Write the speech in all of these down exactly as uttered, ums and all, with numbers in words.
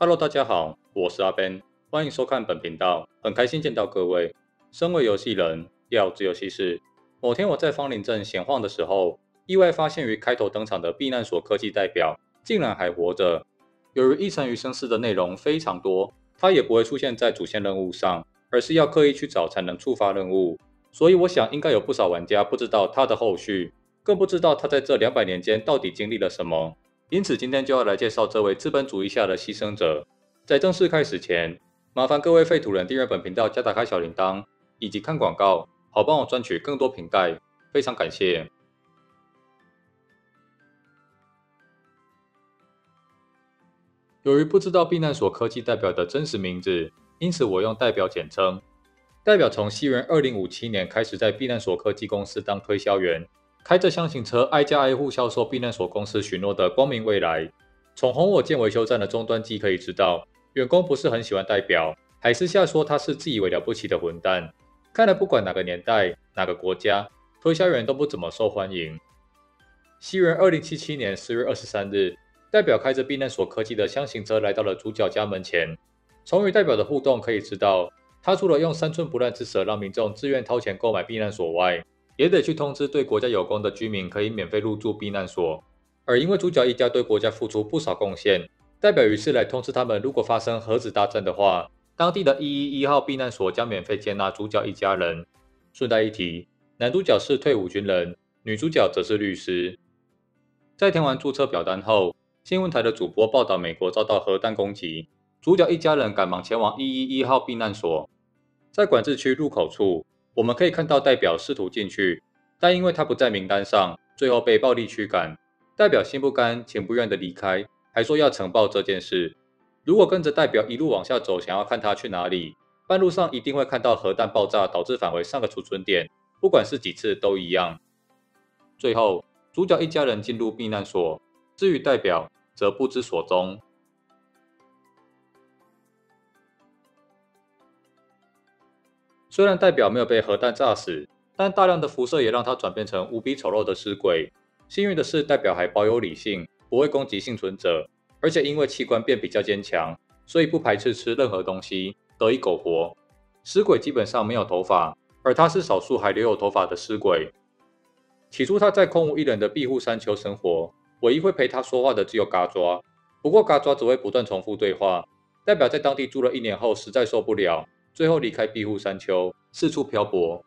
Hello， 大家好，我是阿 Ben， 欢迎收看本频道，很开心见到各位。身为游戏人，要自由戏事。某天我在芳林镇闲晃的时候，意外发现于开头登场的避难所科技代表竟然还活着。由于一城余生四的内容非常多，它也不会出现在主线任务上，而是要刻意去找才能触发任务。所以我想，应该有不少玩家不知道它的后续，更不知道它在这两百年间到底经历了什么。 因此，今天就要来介绍这位资本主义下的牺牲者。在正式开始前，麻烦各位废土人订阅本频道加打开小铃铛，以及看广告，好帮我赚取更多瓶盖，非常感谢。由于不知道避难所科技代表的真实名字，因此我用代表简称。代表从西元二零五七年开始在避难所科技公司当推销员。 开着箱型车，挨家挨户销售避难所公司许诺的光明未来。从红火箭维修站的终端机可以知道，员工不是很喜欢代表，还私下说他是自以为了不起的混蛋。看来不管哪个年代、哪个国家，推销员都不怎么受欢迎。西元二零七七年十月二十三日，代表开着避难所科技的箱型车来到了主角家门前。从与代表的互动可以知道，他除了用三寸不烂之舌让民众自愿掏钱购买避难所外， 也得去通知对国家有功的居民可以免费入住避难所，而因为主角一家对国家付出不少贡献，代表于是来通知他们，如果发生核子大战的话，当地的一一一号避难所将免费接纳主角一家人。顺带一提，男主角是退伍军人，女主角则是律师。在填完注册表单后，新闻台的主播报道美国遭到核弹攻击，主角一家人赶忙前往一一一号避难所，在管制区入口处。 我们可以看到代表试图进去，但因为他不在名单上，最后被暴力驱赶。代表心不甘情不愿的离开，还说要呈报这件事。如果跟着代表一路往下走，想要看他去哪里，半路上一定会看到核弹爆炸，导致返回上个储存点，不管是几次都一样。最后，主角一家人进入避难所，至于代表则不知所踪。 虽然代表没有被核弹炸死，但大量的辐射也让他转变成无比丑陋的尸鬼。幸运的是，代表还保有理性，不会攻击幸存者，而且因为器官变比较坚强，所以不排斥吃任何东西，得以苟活。尸鬼基本上没有头发，而他是少数还留有头发的尸鬼。起初他在空无一人的庇护山丘生活，唯一会陪他说话的只有嘎抓。不过嘎抓只会不断重复对话。代表在当地住了一年后，实在受不了。 最后离开庇护山丘，四处漂泊。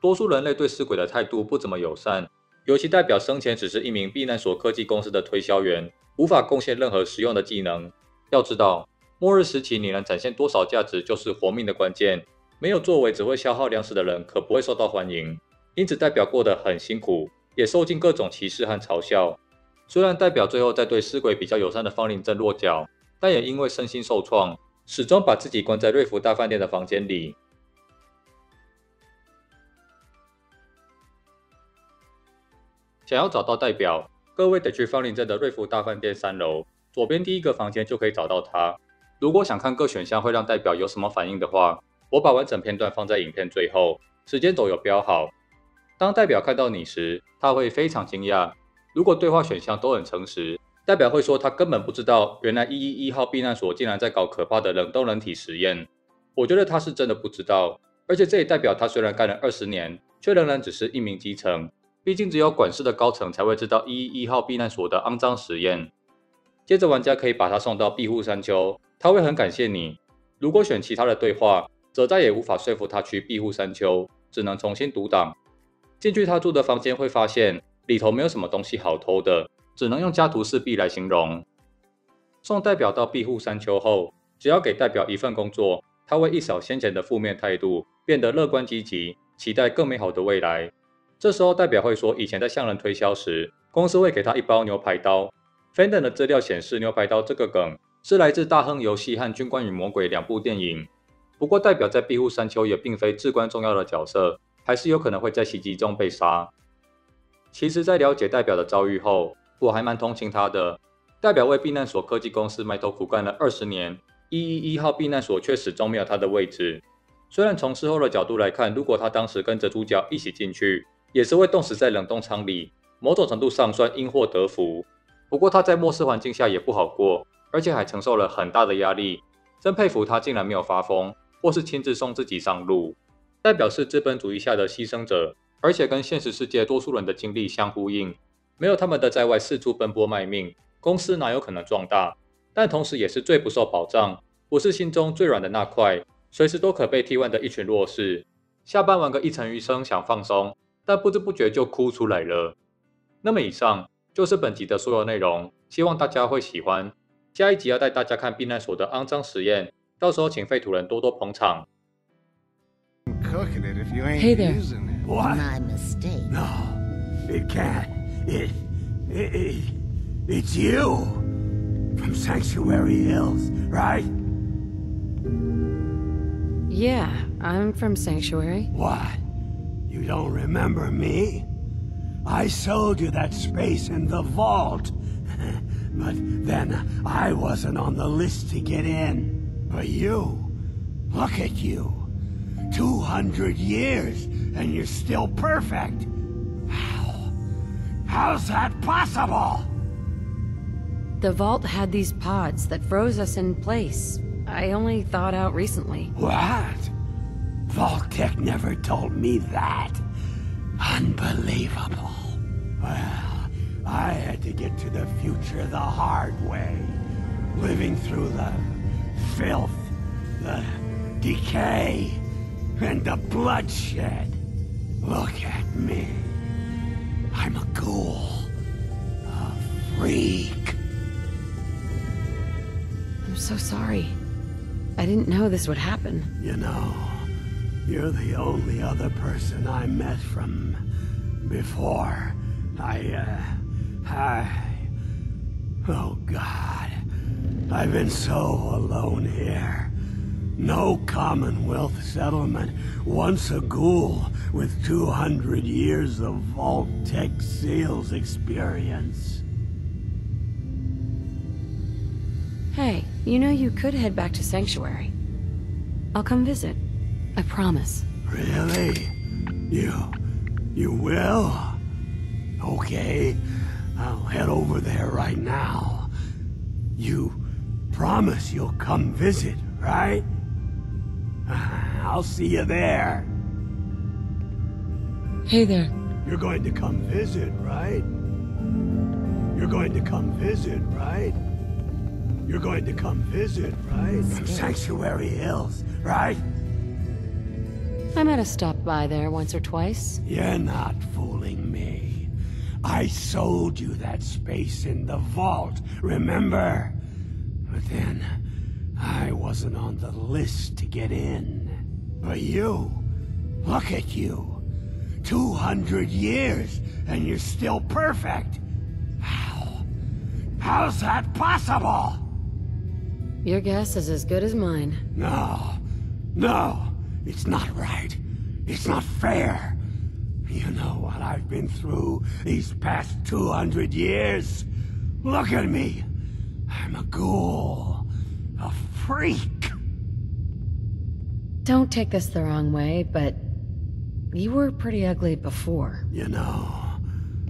多数人类对尸鬼的态度不怎么友善，尤其代表生前只是一名避难所科技公司的推销员，无法贡献任何实用的技能。要知道，末日时期你能展现多少价值就是活命的关键，没有作为只会消耗粮食的人可不会受到欢迎。因此，代表过得很辛苦，也受尽各种歧视和嘲笑。虽然代表最后在对尸鬼比较友善的芳林镇落脚，但也因为身心受创。 始终把自己关在瑞福大饭店的房间里。想要找到代表，各位得去芳林镇的瑞福大饭店三楼，左边第一个房间就可以找到他。如果想看各选项会让代表有什么反应的话，我把完整片段放在影片最后，时间轴有标好。当代表看到你时，他会非常惊讶。如果对话选项都很诚实。 代表会说，他根本不知道，原来一一一号避难所竟然在搞可怕的冷冻人体实验。我觉得他是真的不知道，而且这也代表他虽然干了二十年，却仍然只是一名基层。毕竟只有管事的高层才会知道一一一号避难所的肮脏实验。接着，玩家可以把他送到庇护山丘，他会很感谢你。如果选其他的对话，则再也无法说服他去庇护山丘，只能重新读档。进去他住的房间，会发现里头没有什么东西好偷的。 只能用家徒四壁来形容。送代表到庇护山丘后，只要给代表一份工作，他会一扫先前的负面态度，变得乐观积极，期待更美好的未来。这时候，代表会说，以前在向人推销时，公司会给他一包牛排刀。Fandom 的资料显示，牛排刀这个梗是来自大亨游戏和《军官与魔鬼》两部电影。不过，代表在庇护山丘也并非至关重要的角色，还是有可能会在袭击中被杀。其实，在了解代表的遭遇后， 我还蛮同情他的。代表为避难所科技公司埋头苦干了二十年， 一一一号避难所却始终没有他的位置。虽然从事后的角度来看，如果他当时跟着主角一起进去，也是会冻死在冷冻舱里，某种程度上算因祸得福。不过他在末世环境下也不好过，而且还承受了很大的压力。真佩服他竟然没有发疯，或是亲自送自己上路。代表是资本主义下的牺牲者，而且跟现实世界多数人的经历相呼应。没有他们的在外四处奔波卖命，公司哪有可能壮大？但同时也是最不受保障，不是心中最软的那块，随时都可被替换的一群弱势。下班玩个一程余生，想放松，但不知不觉就哭出来了。那么以上就是本集的所有内容，希望大家会喜欢。下一集要带大家看避难所的肮脏实验，到时候请废土人多多捧场。Hey there. What? My mistake. No, it can't. It, it, it, it's you from Sanctuary Hills, right? Yeah, I'm from Sanctuary. What? You don't remember me? I sold you that space in the vault, but then I wasn't on the list to get in. But you, look at you. two hundred years, and you're still perfect. How? How's that possible? The vault had these pods that froze us in place. I only thought out recently. What? Vault-Tec never told me that. Unbelievable. Well, I had to get to the future the hard way. Living through the filth, the decay, and the bloodshed. Look at me. I'm a ghoul. A freak. I'm so sorry. I didn't know this would happen. You know, you're the only other person I met from before. I, uh, I... Oh, God. I've been so alone here. No Commonwealth settlement, once a ghoul with two hundred years of Vault-Tec seals experience. Hey, you know you could head back to Sanctuary. I'll come visit. I promise. Really? You... you will? Okay, I'll head over there right now. You promise you'll come visit, right? I'll see you there. Hey there. You're going to come visit, right? You're going to come visit, right? You're going to come visit, right? From Sanctuary Hills, right? I might have stopped by there once or twice. You're not fooling me. I sold you that space in the vault, remember? But then... I wasn't on the list to get in. But you, look at you. two hundred years, and you're still perfect. How? How's that possible? Your guess is as good as mine. No, no, it's not right. It's not fair. You know what I've been through these past two hundred years? Look at me. I'm a ghoul. A freak! Don't take this the wrong way, but you were pretty ugly before. You know,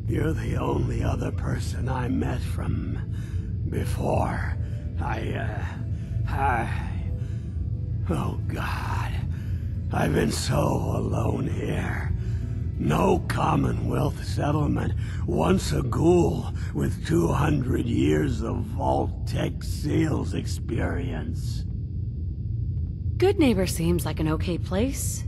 you're the only other person I met from before. I, uh, I... Oh, God. I've been so alone here. No Commonwealth settlement, once a ghoul with two hundred years of Vault-Tec seals experience. Good Neighbor seems like an okay place.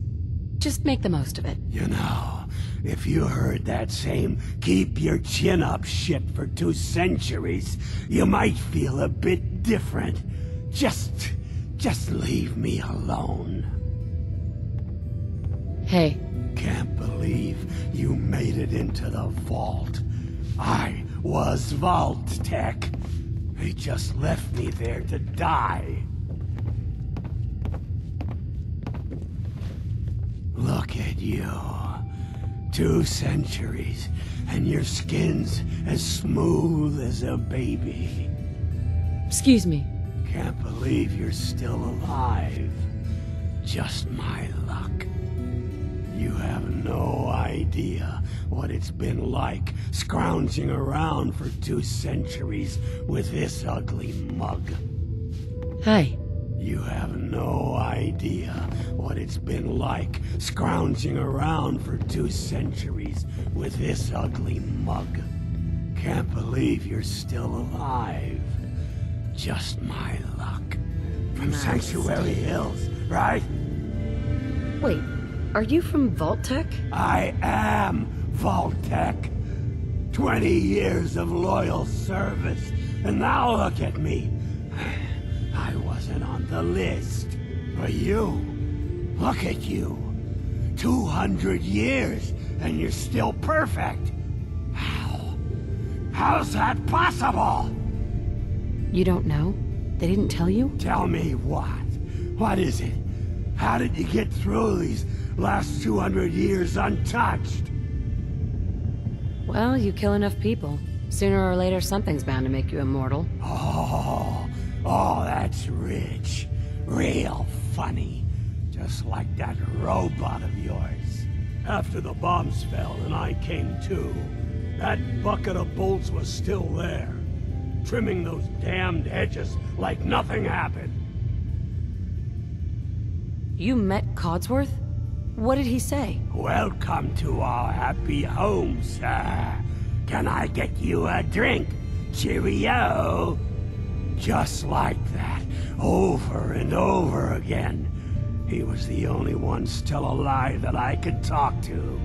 Just make the most of it. You know, if you heard that same keep your chin up shit for two centuries, you might feel a bit different. Just, just leave me alone. Hey. Can't believe you made it into the vault. I was Vault-Tec. They just left me there to die. Look at you. Two centuries, and your skin's as smooth as a baby. Excuse me. Can't believe you're still alive. Just my luck. You have no idea what it's been like scrounging around for two centuries with this ugly mug. Hi. You have no idea what it's been like scrounging around for two centuries with this ugly mug. Can't believe you're still alive. Just my luck. From nice. Sanctuary Hills, right? Wait, are you from Vault-Tec? I am Vault-Tec. Twenty years of loyal service, and now look at me. I wasn't on the list, but you, look at you. two hundred years, and you're still perfect. How? How's that possible? You don't know? They didn't tell you? Tell me what? What is it? How did you get through these last two hundred years untouched? Well, you kill enough people. Sooner or later, something's bound to make you immortal. Oh. Oh, that's rich. Real funny. Just like that robot of yours. After the bombs fell and I came to, that bucket of bolts was still there, trimming those damned hedges like nothing happened. You met Codsworth? What did he say? Welcome to our happy home, sir. Can I get you a drink? Cheerio! Just like that, over and over again. He was the only one still alive that I could talk to.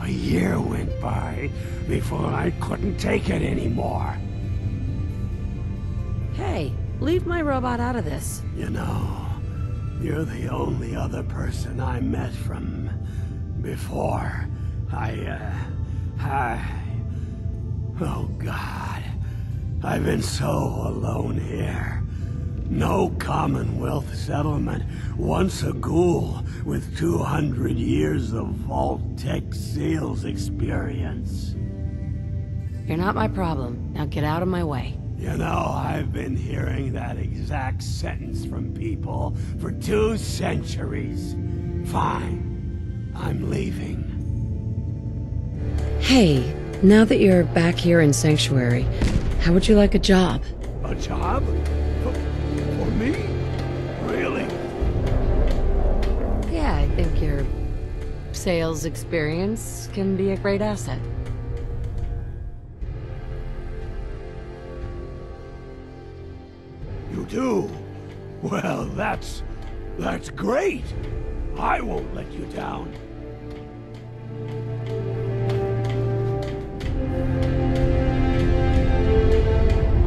A year went by before I couldn't take it anymore. Hey, leave my robot out of this. You know, you're the only other person I met from before. I, uh, I... Oh, God. I've been so alone here. No Commonwealth settlement, once a ghoul with two hundred years of Vault-Tec sales experience. You're not my problem. Now get out of my way. You know, I've been hearing that exact sentence from people for two centuries. Fine. I'm leaving. Hey, now that you're back here in Sanctuary, how would you like a job? A job? For, for me? Really? Yeah, I think your sales experience can be a great asset. You do? Well, that's... that's great! I won't let you down.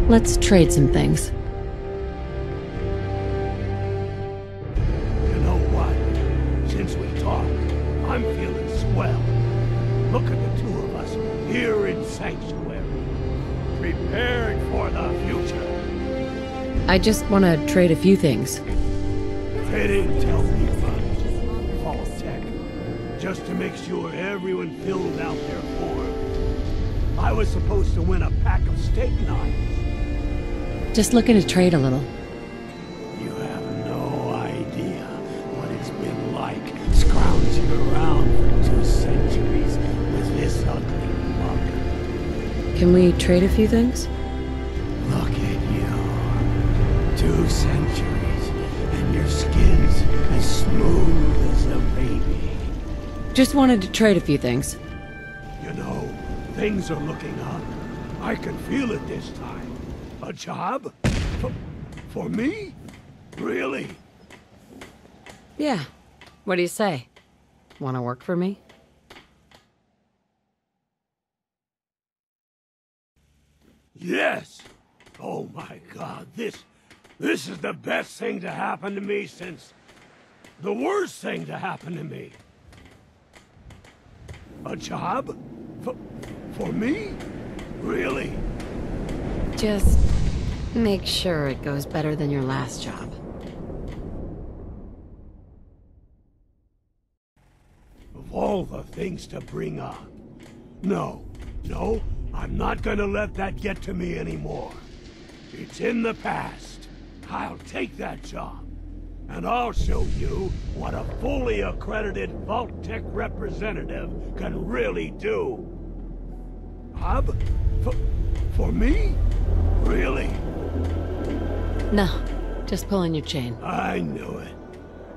Let's trade some things. You know what? Since we talked, I'm feeling swell. Look at the two of us here in Sanctuary, prepared for the future. I just want to trade a few things. They didn't tell me much. Vault-Tec, just to make sure everyone filled out their form. I was supposed to win a pack of steak knives. Just looking to trade a little. You have no idea what it's been like scrounging around for two centuries with this ugly mug. Can we trade a few things? Look at you. Two centuries, and your skin's as smooth as a baby. Just wanted to trade a few things. You know, things are looking up. I can feel it this time. A job? For, for me? Really? Yeah. What do you say? Want to work for me? Yes! Oh my God, this... this is the best thing to happen to me since... the worst thing to happen to me. A job? For, for me? Really? Just... make sure it goes better than your last job. Of all the things to bring up... No, no, I'm not gonna let that get to me anymore. It's in the past. I'll take that job. And I'll show you what a fully accredited Vault-Tec representative can really do. Bob? For, for me? Really? No, just pulling your chain. I knew it.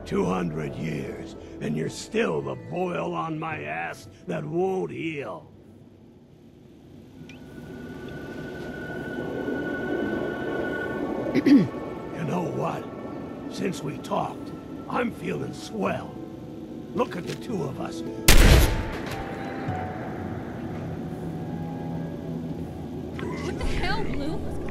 two hundred years, and you're still the boil on my ass that won't heal. You know what? Since we talked, I'm feeling swell. Look at the two of us. What the hell, Blue?